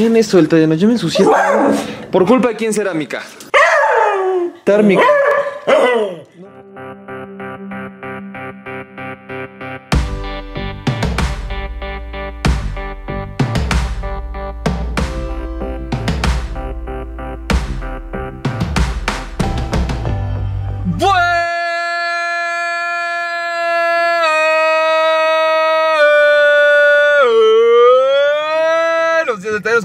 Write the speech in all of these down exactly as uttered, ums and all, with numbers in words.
Miren esto, el tallano, ya me ensucié. ¿Por culpa de quién será, Mika? Tármica.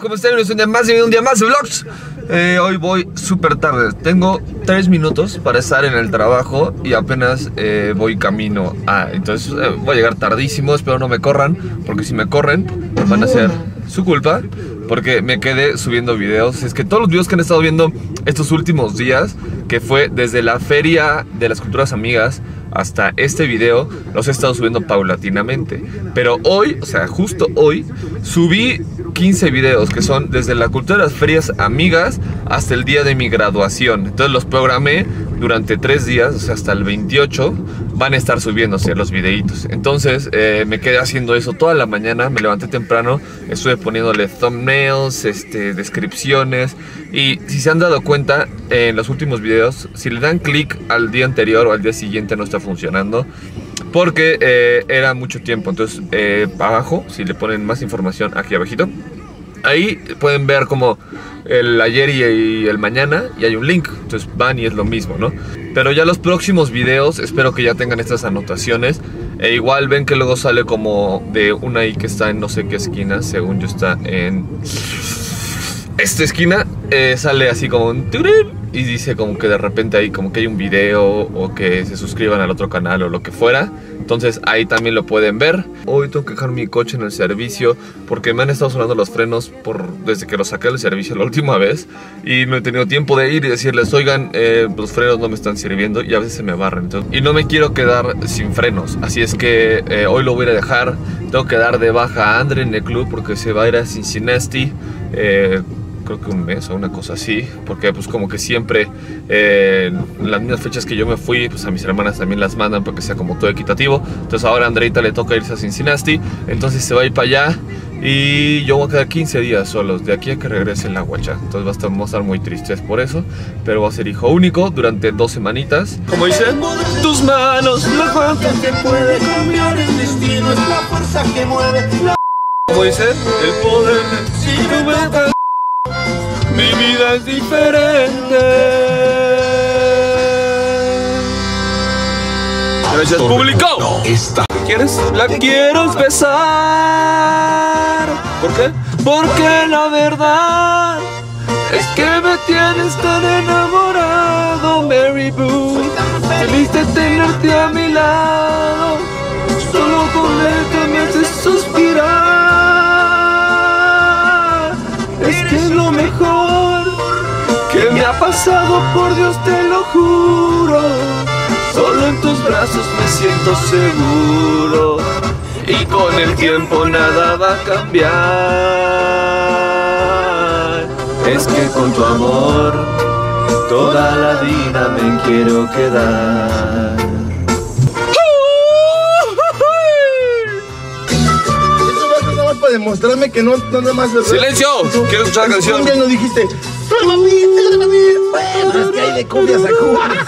¿Cómo están? Un día más y un día más de vlogs. eh, Hoy voy súper tarde. Tengo tres minutos para estar en el trabajo y apenas eh, voy camino a... Entonces eh, voy a llegar tardísimo. Espero no me corran, porque si me corren van a ser su culpa, porque me quedé subiendo videos. Es que todos los videos que han estado viendo estos últimos días, que fue desde la Feria de las Culturas Amigas hasta este video, los he estado subiendo paulatinamente. Pero hoy, o sea, justo hoy, subí quince videos que son desde la cultura de las ferias amigas hasta el día de mi graduación. Entonces los programé durante tres días, o sea, hasta el veintiocho van a estar subiéndose los videitos. Entonces eh, me quedé haciendo eso toda la mañana, me levanté temprano, estuve poniéndole thumbnails, este, descripciones. Y si se han dado cuenta, eh, en los últimos videos, si le dan clic al día anterior o al día siguiente, no está funcionando porque eh, era mucho tiempo. Entonces eh, abajo, si le ponen más información aquí abajito, ahí pueden ver como el ayer y el mañana, y hay un link. Entonces van y es lo mismo, ¿no? Pero ya los próximos videos espero que ya tengan estas anotaciones. E igual ven que luego sale como de una i que está en no sé qué esquina. Según yo está en esta esquina. eh, Sale así como un turín y dice como que de repente ahí como que hay un video o que se suscriban al otro canal o lo que fuera. Entonces ahí también lo pueden ver. Hoy tengo que dejar mi coche en el servicio porque me han estado sonando los frenos por, desde que los saqué del servicio la última vez. Y no he tenido tiempo de ir y decirles, oigan, eh, los frenos no me están sirviendo, y a veces se me barren. Entonces, y no me quiero quedar sin frenos. Así es que eh, hoy lo voy a dejar. Tengo que dar de baja a Andre en el club porque se va a ir a Cincinnati. Eh... creo que un mes o una cosa así, porque pues como que siempre eh, las mismas fechas que yo me fui, pues a mis hermanas también las mandan para que sea como todo equitativo. Entonces ahora a Andreita le toca irse a Cincinnati, entonces se va a ir para allá y yo voy a quedar quince días solos de aquí a que regrese la guacha. Entonces va a estar, vamos a estar muy tristes por eso, pero voy a ser hijo único durante dos semanitas. Como dice, tus manos, la fuerza que puede cambiar el destino, es la fuerza que mueve. Como dice, el poder si tú. Mi vida es diferente. Gracias, público. No, esta. ¿Quieres? La quiero besar. ¿Por qué? Porque la verdad es que me tienes tan enamorado, Mary Boo. Feliz de tenerte a mi lado. Solo con verte me haces suspirar. Que me ha pasado, por Dios te lo juro. Solo en tus brazos me siento seguro. Y con el tiempo nada va a cambiar. Es que con tu amor toda la vida me quiero quedar. Para demostrarme que no, no nada más. ¡Silencio! Quiero escuchar la canción. Ya no dijiste. Bueno, es que hay de cumbias a cumbias.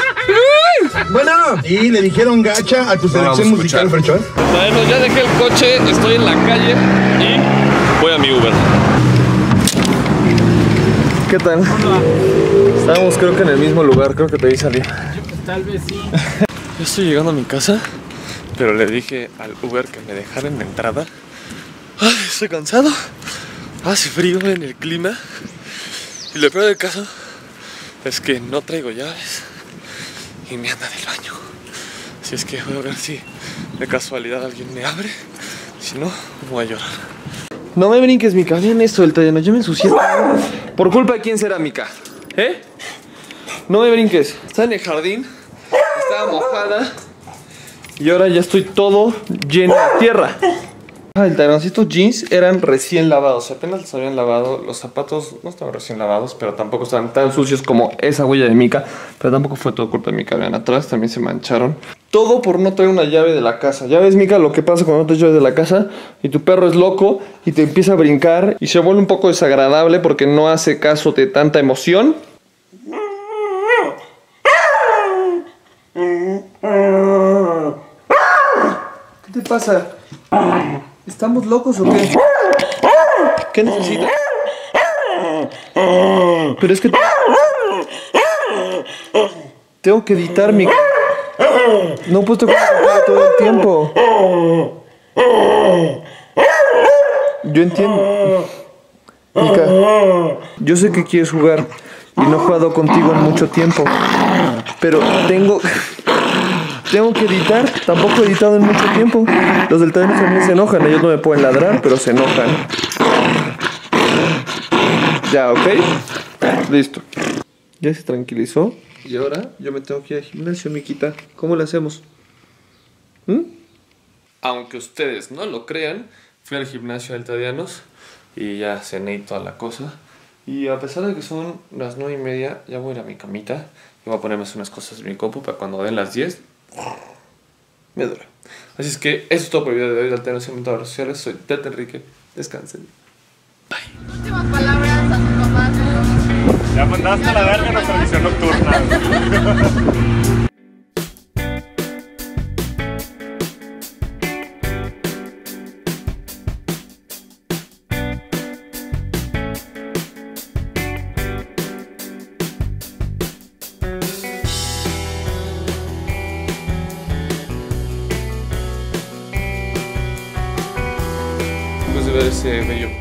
Bueno, y le dijeron gacha a tu selección musical, Ferchón. Bueno, ya dejé el coche, estoy en la calle y voy a mi Uber. ¿Qué tal? Hola. Estábamos creo que en el mismo lugar, creo que te vi salir. Tal vez sí. Yo estoy llegando a mi casa, pero le dije al Uber que me dejara en la entrada. Ay, estoy cansado, hace frío en el clima. Y lo peor del caso es que no traigo llaves y me anda del baño. Así es que voy a ver si de casualidad alguien me abre. Si no, voy a llorar. No me brinques, Mika, vean esto, el tallano, yo me ensucié. ¿Por culpa de quién será, Mika? ¿Eh? No me brinques. Estaba en el jardín, estaba mojada y ahora ya estoy todo lleno de tierra. El taloncito, estos jeans eran recién lavados, apenas los habían lavado. Los zapatos no estaban recién lavados, pero tampoco estaban tan sucios como esa huella de Mika. Pero tampoco fue todo culpa de Mika, vean atrás, también se mancharon. Todo por no traer una llave de la casa. Ya ves, Mika, lo que pasa cuando no te llevas de la casa y tu perro es loco y te empieza a brincar y se vuelve un poco desagradable porque no hace caso de tanta emoción. ¿Qué te pasa? ¿Estamos locos o qué? ¿Qué necesitas? Pero es que te... tengo que editar, Mika. No he puesto cuidado todo el tiempo. Yo entiendo, Mika. Yo sé que quieres jugar y no he jugado contigo en mucho tiempo, pero tengo tengo que editar. Tampoco he editado en mucho tiempo. Los del taller también se enojan. Ellos no me pueden ladrar, pero se enojan. Ya, ok. Listo. Ya se tranquilizó. Y ahora yo me tengo que ir al gimnasio, Mikita. ¿Cómo le hacemos? ¿Mm? Aunque ustedes no lo crean, fui al gimnasio de Deltadianos y ya cené y toda la cosa. Y a pesar de que son las nueve y media, ya voy a ir a mi camita. Y voy a ponerme unas cosas en mi compu para cuando den las diez. Me duele. Así es que eso es todo por el video de hoy. Deltadianos en todas las redes sociales. Soy DeltaEnrique. Descansen. Bye. Últimas palabras a tu papá. Ya mandaste a la verga nuestra visión nocturna. Después de ver ese bello